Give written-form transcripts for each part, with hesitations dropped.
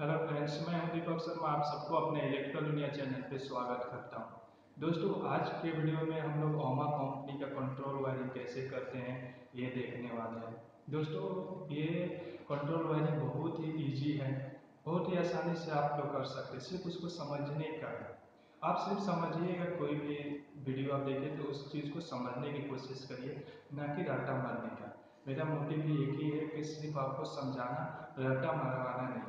Hello friends, मैं हूं दीपक शर्मा। आप सबको अपने इलेक्ट्रिकल दुनिया चैनल पे स्वागत करता हूं। दोस्तों, आज के वीडियो में हम लोग ओमा कंपनी का कंट्रोल वायरिंग कैसे करते हैं ये देखने वाले हैं। दोस्तों, ये कंट्रोल वायरिंग बहुत ही ईजी है, बहुत ही आसानी से आप लोग कर सकते हैं। सिर्फ उसको समझने का है, आप सिर्फ समझिएगा। कोई भी वीडियो आप देखें तो उस चीज़ को समझने की कोशिश करिए, ना कि रट्टा मारने का। मेरा मोटिव भी एक ही है कि सिर्फ आपको समझाना, रट्टा मारवाना नहीं।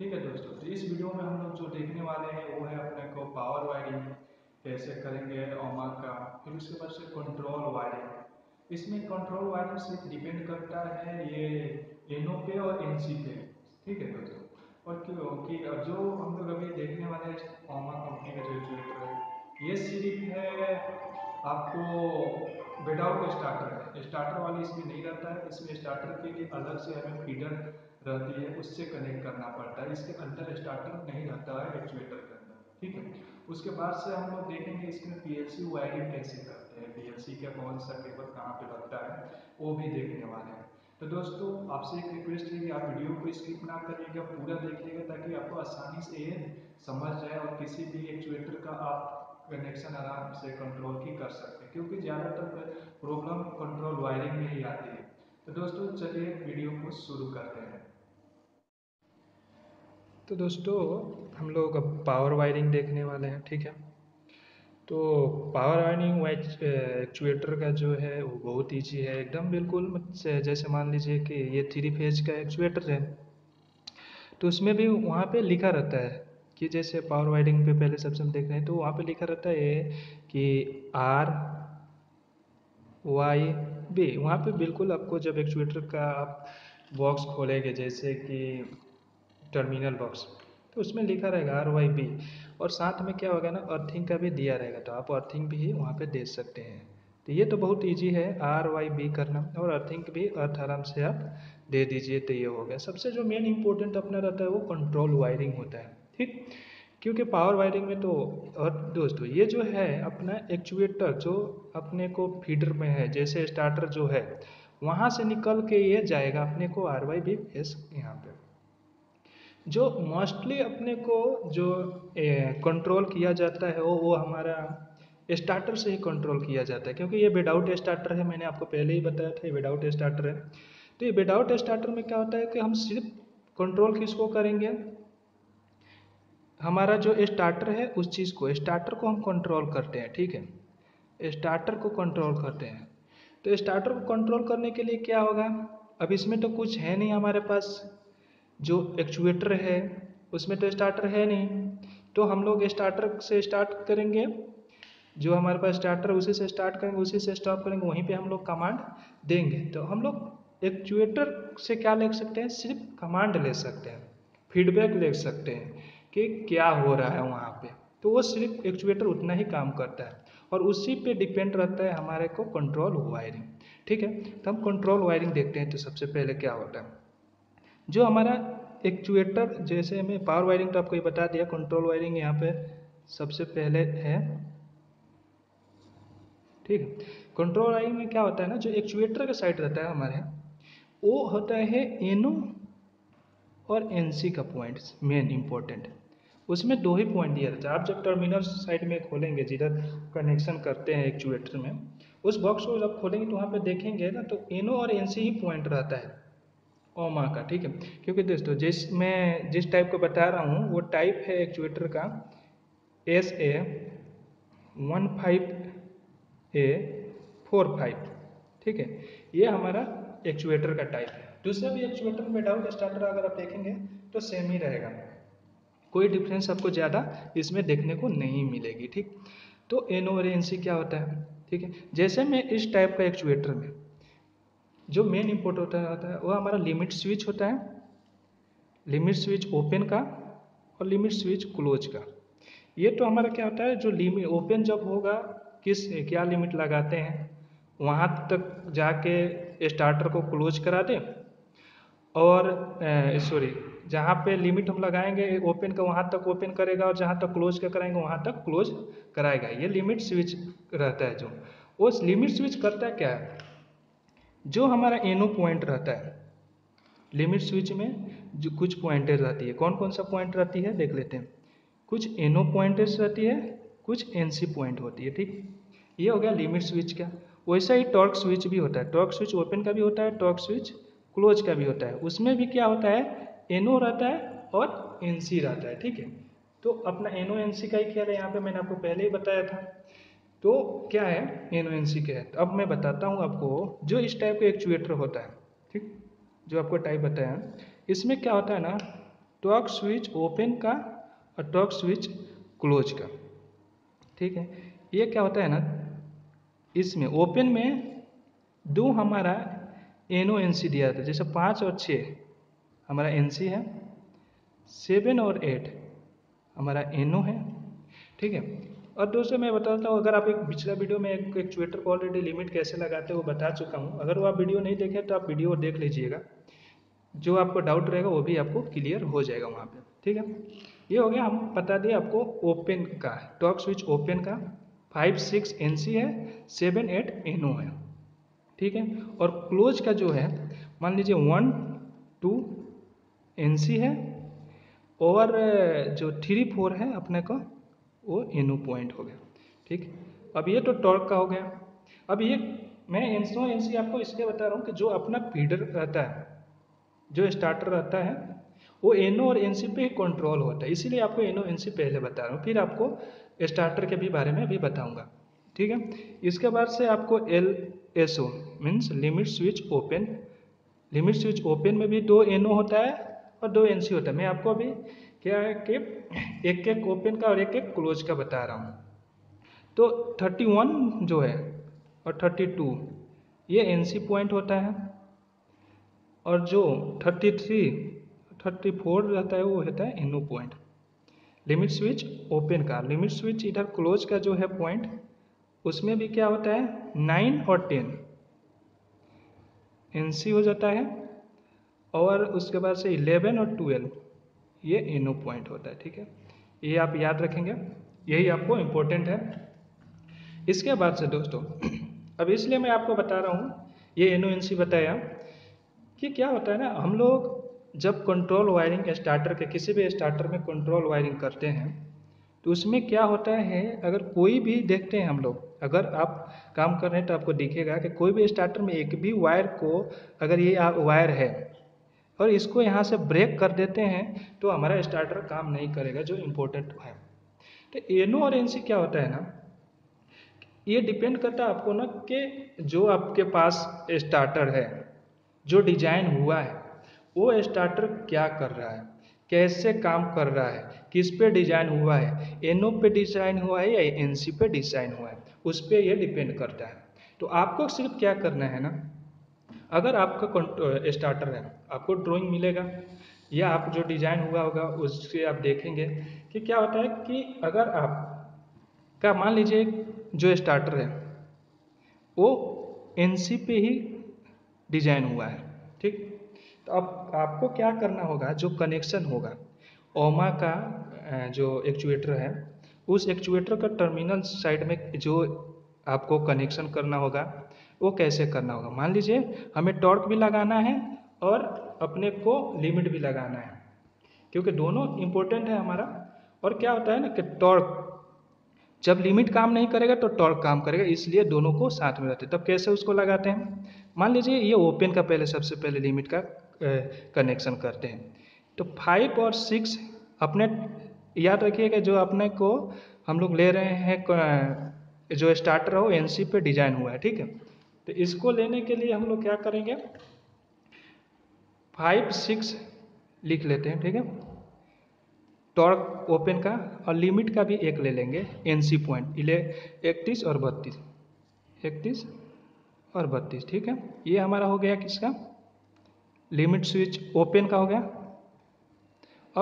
ठीक है दोस्तों, तो इस वीडियो में हम लोग जो देखने वाले हैं वो है अपने को पावर वायरिंग कैसे करेंगे ओमा का, फिर उसके बाद से कंट्रोल वायरिंग। इसमें कंट्रोल वायरिंग सिर्फ डिपेंड करता है ये एनओ पे और एनसी पे। ठीक है दोस्तों, और क्योंकि जो हम लोग अभी देखने वाले हैं ओमा कंपनी का जो जनरेटर है, ये सिर्फ है आपको बेटाओं का स्टार्टर है। स्टार्टर वाली इसमें नहीं रहता है। इसमें स्टार्टर के लिए अलग से हमें फीडर रहती है, उससे कनेक्ट करना पड़ता है। इसके अंदर स्टार्टर नहीं रहता है, एक्चुएटर के अंदर। ठीक है, उसके बाद से हम लोग देखेंगे इसमें पीएलसी वायरिंग कैसे करते हैं, पीएलसी का कौन सा केबल कहाँ पे लगता है वो भी देखने वाले हैं। तो दोस्तों, आपसे एक रिक्वेस्ट है कि आप वीडियो को स्किप ना करिएगा, पूरा देखिएगा, ताकि आपको आसानी से ये समझ जाए और किसी भी एक्चुएटर का आप कनेक्शन आराम से कंट्रोल की कर सकते हैं, क्योंकि ज़्यादातर प्रॉब्लम कंट्रोल वायरिंग में ही आती है। तो दोस्तों, चलिए वीडियो को शुरू करते हैं। तो दोस्तों, हम लोग अब पावर वायरिंग देखने वाले हैं। ठीक है, तो पावर वायरिंग एक्चुएटर का जो है वो बहुत ईजी है एकदम, बिल्कुल जैसे मान लीजिए कि ये 3 फेज का एक्चुएटर है, तो उसमें भी वहाँ पे लिखा रहता है कि जैसे पावर वायरिंग पे पहले सबसे हम देख रहे हैं, तो वहाँ पे लिखा रहता है कि RYB। वहाँ पे बिल्कुल आपको जब एक्चुएटर का आप बॉक्स खोलेंगे, जैसे कि टर्मिनल बॉक्स, तो उसमें लिखा रहेगा RYB, और साथ में क्या होगा ना, अर्थिंग का भी दिया रहेगा, तो आप अर्थिंग भी वहाँ पे दे सकते हैं। तो ये तो बहुत इजी है RYB करना, और अर्थिंग भी अर्थ आराम से आप दे दीजिए, तो ये हो गया। सबसे जो मेन इम्पोर्टेंट अपना रहता है वो कंट्रोल वायरिंग होता है। ठीक, क्योंकि पावर वायरिंग में तो, और दोस्तों ये जो है अपना एक्चुएटर जो अपने को फीडर में है, जैसे स्टार्टर जो है वहाँ से निकल के ये जाएगा अपने को RYB फेस। यहाँ पे जो मोस्टली अपने को जो कंट्रोल किया जाता है वो हमारा स्टार्टर से ही कंट्रोल किया जाता है, क्योंकि ये विदाउट स्टार्टर है। मैंने आपको पहले ही बताया था, ये विदाउट स्टार्टर है। तो ये विदाउट स्टार्टर में क्या होता है कि हम सिर्फ कंट्रोल किसको करेंगे, हमारा जो स्टार्टर है उस चीज़ को, स्टार्टर को हम कंट्रोल करते हैं। ठीक है, स्टार्टर को कंट्रोल करते हैं। तो स्टार्टर को कंट्रोल करने के लिए क्या होगा, अब इसमें तो कुछ है नहीं हमारे पास, जो एक्चुएटर है उसमें तो स्टार्टर है नहीं, तो हम लोग स्टार्टर से स्टार्ट करेंगे, जो हमारे पास स्टार्टर उसी से स्टार्ट करेंगे, उसी से स्टॉप करेंगे, वहीं पे हम लोग कमांड देंगे। तो हम लोग एक्चुएटर से क्या ले सकते हैं, सिर्फ कमांड ले सकते हैं, फीडबैक ले सकते हैं कि क्या हो रहा है वहाँ पे। तो वो सिर्फ एक्चुएटर उतना ही काम करता है, और उसी पे डिपेंड रहता है हमारे को कंट्रोल वायरिंग। ठीक है, तो हम कंट्रोल वायरिंग देखते हैं। तो सबसे पहले क्या होता है, जो हमारा एक्चुएटर, जैसे मैं पावर वायरिंग तो आपको ये बता दिया, कंट्रोल वायरिंग यहाँ पे सबसे पहले है। ठीक है, कंट्रोल वायरिंग में क्या होता है ना, जो एक्चुएटर का साइड रहता है हमारे, वो होता है एनओ और एनसी का पॉइंट्स, मेन इम्पोर्टेंट। उसमें 2 ही पॉइंट दिया रहता है। आप जब टर्मिनल साइड में खोलेंगे, जिधर कनेक्शन करते हैं एक्चुएटर में, उस बॉक्स को जब खोलेंगे तो वहाँ पर देखेंगे ना, तो एनओ और एनसी ही पॉइंट रहता है ओमा का। ठीक है, क्योंकि दोस्तों जिस टाइप को बता रहा हूँ वो टाइप है एक्चुएटर का SA15A45। ठीक है, ये हमारा एक्चुएटर का टाइप है। दूसरा भी एक्चुएटर में विदाउट स्टार्टर अगर आप देखेंगे तो सेम ही रहेगा, कोई डिफरेंस आपको ज़्यादा इसमें देखने को नहीं मिलेगी। ठीक, तो एनओ और एनसी क्या होता है, ठीक है, जैसे मैं इस टाइप का एक्चुएटर में जो मेन इम्पोर्ट होता है वो हमारा लिमिट स्विच होता है, लिमिट स्विच ओपन का और लिमिट स्विच क्लोज का। ये तो हमारा क्या होता है, जो लिमिट ओपन जब होगा, क्या लिमिट लगाते हैं, वहाँ तक जाके स्टार्टर को क्लोज करा दें, और सॉरी, जहाँ पे लिमिट हम लगाएंगे ओपन का वहाँ तक ओपन करेगा, और जहाँ तक क्लोज का कराएंगे वहाँ तक क्लोज कराएगा। ये लिमिट स्विच रहता है। जो वो लिमिट स्विच करता क्या है, जो हमारा एनओ पॉइंट रहता है लिमिट स्विच में, जो कुछ पॉइंटेज रहती है, कौन कौन सा पॉइंट रहती है देख लेते हैं। कुछ एनओ पॉइंटेज रहती है, कुछ एनसी पॉइंट होती है। ठीक, ये हो गया लिमिट स्विच का। वैसा ही टॉर्क स्विच भी होता है, टॉर्क स्विच ओपन का भी होता है, टॉर्क स्विच क्लोज का भी होता है। उसमें भी क्या होता है, एनओ रहता है और एनसी रहता है। ठीक है, तो अपना एनओ एनसी का ही ख्याल है, यहाँ पे मैंने आपको पहले ही बताया था। तो क्या है एनओ एनसी क्या है, तो अब मैं बताता हूँ आपको। जो इस टाइप का एक्चुएटर होता है, ठीक, जो आपको टाइप बताया, इसमें क्या होता है ना, टॉर्क स्विच ओपन का और टॉर्क स्विच क्लोज का। ठीक है, ये क्या होता है ना, इसमें ओपन में दो हमारा एनओ एनसी दिया था, जैसे 5 और 6 हमारा एनसी है, 7 और 8 हमारा एनओ है। ठीक है, और दोस्तों मैं बताता हूँ, अगर आप एक पिछला वीडियो में एक एक्चुएटर को ऑलरेडी लिमिट कैसे लगाते हैं वो बता चुका हूँ। अगर वो आप वीडियो नहीं देखें तो आप वीडियो देख लीजिएगा, जो आपको डाउट रहेगा वो भी आपको क्लियर हो जाएगा वहाँ पे। ठीक है, ये हो गया, हम बता दिए आपको ओपन का, टॉर्क स्विच ओपन का 5-6 एनसी है, 7-8 एनओ है। ठीक है, और क्लोज का जो है, मान लीजिए 1-2 एनसी है और जो 3-4 है अपने को वो एनओ पॉइंट हो गया। ठीक, अब ये तो टॉर्क का हो गया। अब ये मैं एनओ एनसी आपको इसलिए बता रहा हूँ कि जो अपना फीडर रहता है, जो स्टार्टर रहता है, वो एनओ और एनसी पे कंट्रोल होता है, इसीलिए आपको एनओ एनसी पहले बता रहा हूँ। फिर आपको स्टार्टर के भी बारे में भी बताऊंगा। ठीक है, इसके बाद से आपको LSO means limit switch open, limit switch open में भी 2 एनओ होता है और 2 एनसी होता है। मैं आपको अभी क्या है कि एक ओपन का और एक क्लोज का बता रहा हूँ। तो 31 जो है और 32 ये एनसी पॉइंट होता है, और जो 33, 34 रहता है वो होता है NO point, limit switch open का। लिमिट स्विच इधर क्लोज का जो है पॉइंट, उसमें भी क्या होता है, 9 और 10 एनसी हो जाता है, और उसके बाद से 11 और 12 ये एनओ पॉइंट होता है। ठीक है, ये आप याद रखेंगे, यही आपको इम्पोर्टेंट है। इसके बाद से दोस्तों, अब इसलिए मैं आपको बता रहा हूँ ये एनओ एनसी बताया कि क्या होता है ना, हम लोग जब कंट्रोल वायरिंग स्टार्टर के, किसी भी स्टार्टर में कंट्रोल वायरिंग करते हैं तो उसमें क्या होता है, अगर कोई भी देखते हैं हम लोग, अगर आप काम कर रहे हैं तो आपको दिखेगा कि कोई भी स्टार्टर में एक भी वायर को, अगर ये वायर है और इसको यहाँ से ब्रेक कर देते हैं तो हमारा स्टार्टर काम नहीं करेगा, जो इम्पोर्टेंट है। तो एनओ और एनसी क्या होता है ना, ये डिपेंड करता है आपको ना कि जो आपके पास स्टार्टर है, जो डिजाइन हुआ है, वो स्टार्टर क्या कर रहा है, कैसे काम कर रहा है, किस पे डिजाइन हुआ है, एनओ पे डिजाइन हुआ है या एनसी पे डिजाइन हुआ है, उस पर यह डिपेंड करता है। तो आपको सिर्फ क्या करना है ना, अगर आपका स्टार्टर है, आपको ड्राइंग मिलेगा या आप जो डिजाइन हुआ होगा उससे आप देखेंगे कि क्या होता है कि अगर आप का मान लीजिए जो स्टार्टर है वो एनसी पे ही डिजाइन हुआ है। ठीक, तो अब आपको क्या करना होगा, जो कनेक्शन होगा ओमा का जो एक्चुएटर है, उस एक्चुएटर का टर्मिनल साइड में जो आपको कनेक्शन करना होगा वो कैसे करना होगा। मान लीजिए हमें टॉर्क भी लगाना है और अपने को लिमिट भी लगाना है, क्योंकि दोनों इम्पोर्टेंट है हमारा। और क्या होता है ना कि टॉर्क जब लिमिट काम नहीं करेगा तो टॉर्क काम करेगा, इसलिए दोनों को साथ में रहते। तब कैसे उसको लगाते हैं, मान लीजिए ये ओपन का पहले, सबसे पहले लिमिट का कनेक्शन करते हैं। तो 5 और 6 अपने याद रखिएगा, जो अपने को हम लोग ले रहे हैं, जो स्टार्टर हो एनसी पे डिजाइन हुआ है। ठीक है, तो इसको लेने के लिए हम लोग क्या करेंगे, 5-6 लिख लेते हैं। ठीक है, टॉर्क ओपन का और लिमिट का भी एक ले लेंगे, एनसी पॉइंट 31 और 32। ठीक है, ये हमारा हो गया किसका, लिमिट स्विच ओपन का हो गया।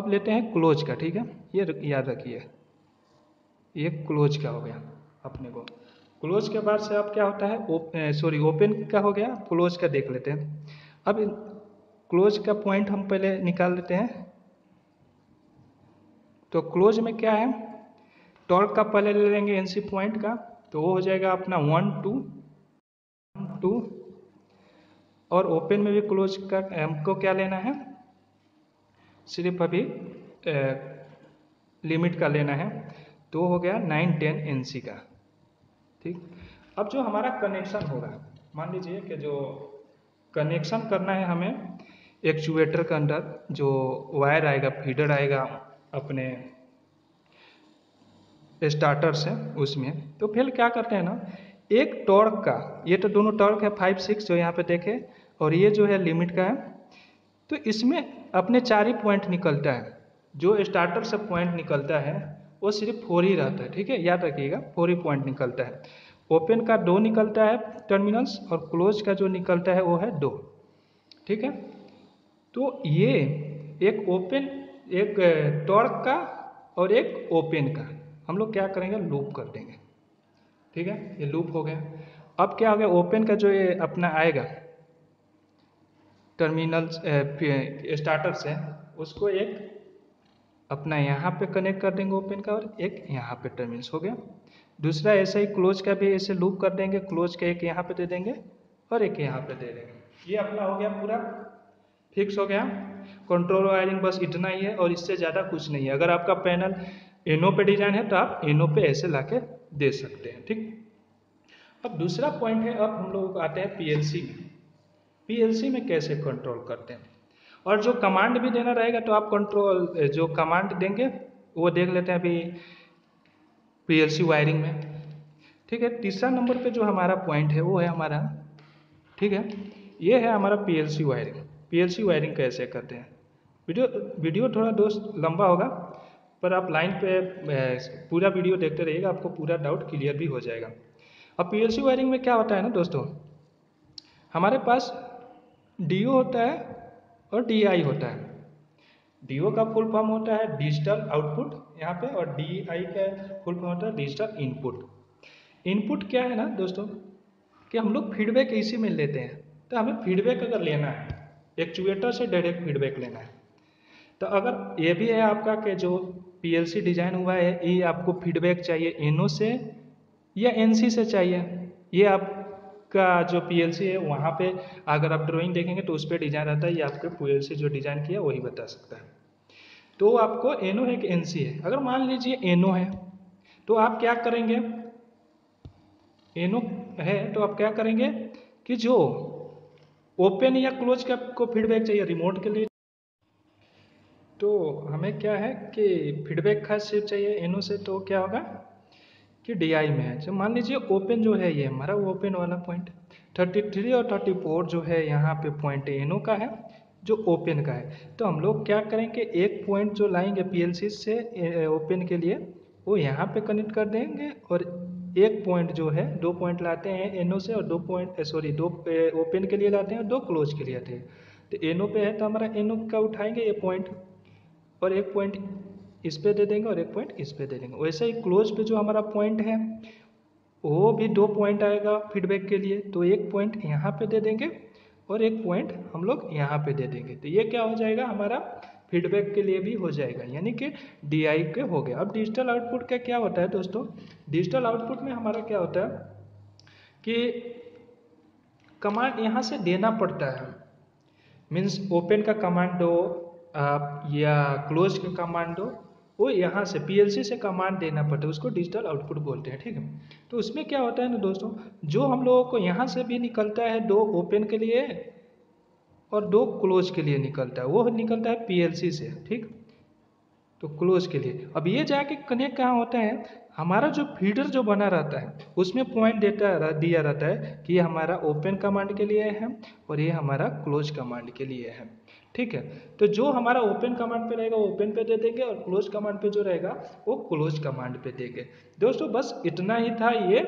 अब लेते हैं क्लोज का। ठीक है, ये याद रखिए, ये क्लोज का हो गया अपने को। क्लोज के बाद से अब क्या होता है, सॉरी ओपन का हो गया, क्लोज का देख लेते हैं। अब क्लोज का पॉइंट हम पहले निकाल लेते हैं। तो क्लोज में क्या है, टॉर्क का पहले ले लेंगे एनसी पॉइंट का, तो वो हो जाएगा अपना 1-2, और ओपन में भी क्लोज का हमको क्या लेना है, सिर्फ अभी लिमिट का लेना है, तो हो गया 910 NC का। ठीक, अब जो हमारा कनेक्शन होगा, मान लीजिए कि जो कनेक्शन करना है हमें एक्चुएटर के अंदर, जो वायर आएगा, फीडर आएगा अपने स्टार्टर से उसमें, तो फिर क्या करते हैं ना, एक टॉर्क का, ये तो दोनों टॉर्क है 5-6 जो यहाँ पे देखे, और ये जो है लिमिट का है, तो इसमें अपने 4 ही पॉइंट निकलता है, जो स्टार्टर से पॉइंट निकलता है वो सिर्फ 4 ही रहता है। ठीक है, याद रखिएगा 4 ही पॉइंट निकलता है। ओपन का 2 निकलता है टर्मिनल्स, और क्लोज का जो निकलता है वो है 2। ठीक है, तो ये एक ओपन, एक टॉर्क का और एक ओपन का, हम लोग क्या करेंगे, लूप कर देंगे। ठीक है, ये लूप हो गया। अब क्या हो गया, ओपन का जो ये अपना आएगा टर्मिनल्स स्टार्टर से, उसको एक अपना यहाँ पे कनेक्ट कर देंगे ओपन का, और एक यहाँ पे टर्मिनल्स हो गया। दूसरा ऐसे ही क्लोज का भी ऐसे लूप कर देंगे, क्लोज का एक यहाँ पे दे देंगे और एक यहाँ पे दे देंगे। ये अपना हो गया, पूरा फिक्स हो गया। कंट्रोल वायरिंग बस इतना ही है और इससे ज़्यादा कुछ नहीं है। अगर आपका पैनल एनो पे डिजाइन है तो आप एनो पे ऐसे लाके दे सकते हैं। ठीक, अब दूसरा पॉइंट है, अब हम लोग आते हैं पीएलसी में। पीएलसी में कैसे कंट्रोल करते हैं, और जो कमांड भी देना रहेगा तो आप कंट्रोल जो कमांड देंगे वो देख लेते हैं अभी पीएलसी वायरिंग में। ठीक है, तीसरा नंबर पे जो हमारा पॉइंट है वो है हमारा, ठीक है, ये है हमारा पीएलसी वायरिंग। पीएलसी वायरिंग कैसे करते हैं, वीडियो थोड़ा दोस्त लंबा होगा, पर आप लाइन पे पूरा वीडियो देखते रहिएगा, आपको पूरा डाउट क्लियर भी हो जाएगा। अब पीएलसी वायरिंग में क्या होता है ना दोस्तों, हमारे पास डीओ होता है और डीआई होता है। डीओ का फुल फॉर्म होता है डिजिटल आउटपुट यहाँ पे, और डीआई का फुल फॉर्म होता है डिजिटल इनपुट। इनपुट क्या है ना दोस्तों, कि हम लोग फीडबैक इसी में लेते हैं, तो हमें फीडबैक अगर लेना है एक्चुएटर से डायरेक्ट फीडबैक लेना है, तो अगर ये भी है आपका कि जो पीएलसी डिजाइन हुआ है, ये आपको फीडबैक चाहिए एनओ से या एनसी से चाहिए, ये आपका जो पीएलसी है वहाँ पे अगर आप ड्राइंग देखेंगे तो उस पर डिजाइन रहता है, ये आपके पीएलसी जो डिजाइन किया वही बता सकता है। तो आपको एनओ है कि एनसी है, अगर मान लीजिए एनओ है तो आप क्या करेंगे, एनओ है तो आप क्या करेंगे कि जो ओपन या क्लोज का आपको फीडबैक चाहिए रिमोट के लिए, तो हमें क्या है कि फीडबैक खास सिर्फ चाहिए एनओ से, तो क्या होगा कि डीआई में है। जब मान लीजिए ओपन जो है, ये हमारा ओपन वाला पॉइंट 33 और 34 जो है यहाँ पे पॉइंट एनओ का है, जो ओपन का है, तो हम लोग क्या करेंगे, एक पॉइंट जो लाएंगे पीएलसी से ओपन के लिए वो यहाँ पे कनेक्ट कर देंगे, और एक पॉइंट जो है, 2 पॉइंट लाते हैं एनओ से, और 2 पॉइंट सॉरी 2 ओपन के लिए लाते हैं और 2 क्लोज के लिए लाते हैं। तो एनओ पे है तो हमारा एनओ का उठाएंगे ये पॉइंट, और एक पॉइंट इस पे दे देंगे और एक पॉइंट इस पे दे देंगे। वैसे ही क्लोज पे जो हमारा पॉइंट है वो भी 2 पॉइंट आएगा फीडबैक के लिए, तो एक पॉइंट यहाँ पे दे देंगे और एक पॉइंट हम लोग यहाँ पे दे देंगे। तो ये क्या हो जाएगा, हमारा फीडबैक के लिए भी हो जाएगा, यानी कि डीआई के हो गया। अब डिजिटल आउटपुट का क्या होता है दोस्तों, डिजिटल आउटपुट में हमारा क्या होता है कि कमांड यहाँ से देना पड़ता है, मीन्स ओपन का कमांड दो आप या क्लोज का कमांड दो, वो यहाँ से पीएलसी से कमांड देना पड़ता है, उसको डिजिटल आउटपुट बोलते हैं। ठीक है, तो उसमें क्या होता है ना दोस्तों, जो हम लोगों को यहाँ से भी निकलता है 2 ओपन के लिए और 2 क्लोज के लिए निकलता है, वो निकलता है पीएलसी से। ठीक, तो क्लोज के लिए अब ये जाके कनेक्ट कहाँ होता है, हमारा जो फीडर जो बना रहता है उसमें पॉइंट डेटा दिया रहता है कि ये हमारा ओपन कमांड के लिए है और ये हमारा क्लोज कमांड के लिए है। ठीक है, तो जो हमारा ओपन कमांड पे रहेगा वो ओपन पे दे देंगे, और क्लोज कमांड पे जो रहेगा वो क्लोज कमांड पे देंगे। दोस्तों बस इतना ही था ये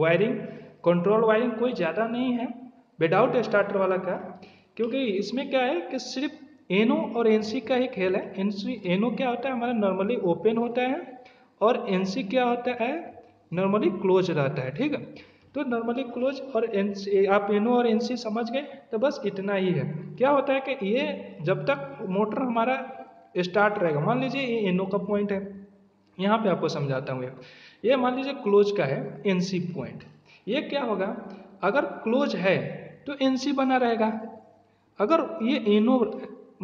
वायरिंग, कंट्रोल वायरिंग कोई ज़्यादा नहीं है विदाउट स्टार्टर वाला का, क्योंकि इसमें क्या है कि सिर्फ एनओ और एनसी का ही खेल है। एनओ क्या होता है, हमारा नॉर्मली ओपन होता है, और एनसी क्या होता है, नॉर्मली क्लोज रहता है। ठीक है, तो नॉर्मली क्लोज और एनसी, आप एनओ और एनसी समझ गए। तो बस इतना ही है, क्या होता है कि ये जब तक मोटर हमारा स्टार्ट रहेगा, मान लीजिए ये एनओ का पॉइंट है, यहाँ पे आपको समझाता हूँ, ये मान लीजिए क्लोज का है एनसी पॉइंट, ये क्या होगा, अगर क्लोज है तो एनसी बना रहेगा, अगर ये एनओ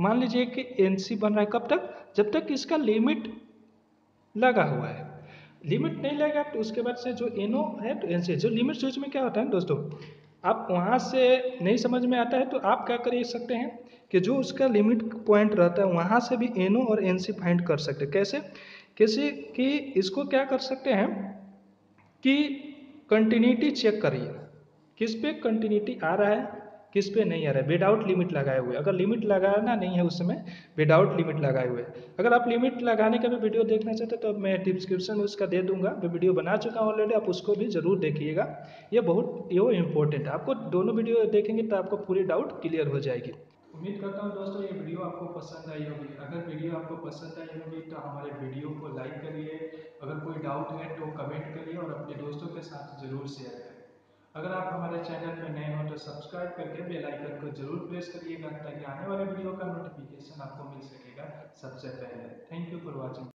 मान लीजिए कि एनसी बन रहा है, कब तक? जब तक इसका लिमिट लगा हुआ है। लिमिट नहीं लगा तो उसके बाद से जो एनओ है तो एनसी। जो लिमिट स्विच में क्या होता है दोस्तों, आप वहाँ से नहीं समझ में आता है तो आप क्या कर सकते हैं कि जो उसका लिमिट पॉइंट रहता है वहाँ से भी एनओ और एनसी फाइंड कर सकते हैं। कैसे? किसी कि इसको क्या कर सकते हैं कि कंटिन्यूटी चेक करिए, किस पे कंटिन्यूटी आ रहा है किस पे नहीं आ रहा है, विदाउट लिमिट लगाए हुए। अगर लिमिट लगाना नहीं है उस समय, विदाउट लिमिट लगाए हुए। अगर आप लिमिट लगाने का भी वीडियो देखना चाहते हैं तो मैं डिस्क्रिप्शन में उसका दे दूंगा, मैं वीडियो बना चुका हूँ ऑलरेडी, आप उसको भी जरूर देखिएगा। ये बहुत इम्पोर्टेंट है, आपको दोनों वीडियो देखेंगे तो आपको पूरी डाउट क्लियर हो जाएगी। उम्मीद करता हूँ दोस्तों ये वीडियो आपको पसंद आई होगी। अगर वीडियो आपको पसंद आई होगी तो हमारे वीडियो को लाइक करिए, अगर कोई डाउट है तो कमेंट करिए और अपने दोस्तों के साथ ज़रूर शेयर करें। अगर आप हमारे चैनल पर नए हो तो सब्सक्राइब करके बेल आइकन को जरूर प्रेस करिएगा ताकि आने वाले वीडियो का नोटिफिकेशन आपको मिल सकेगा सबसे पहले। Thank you for watching.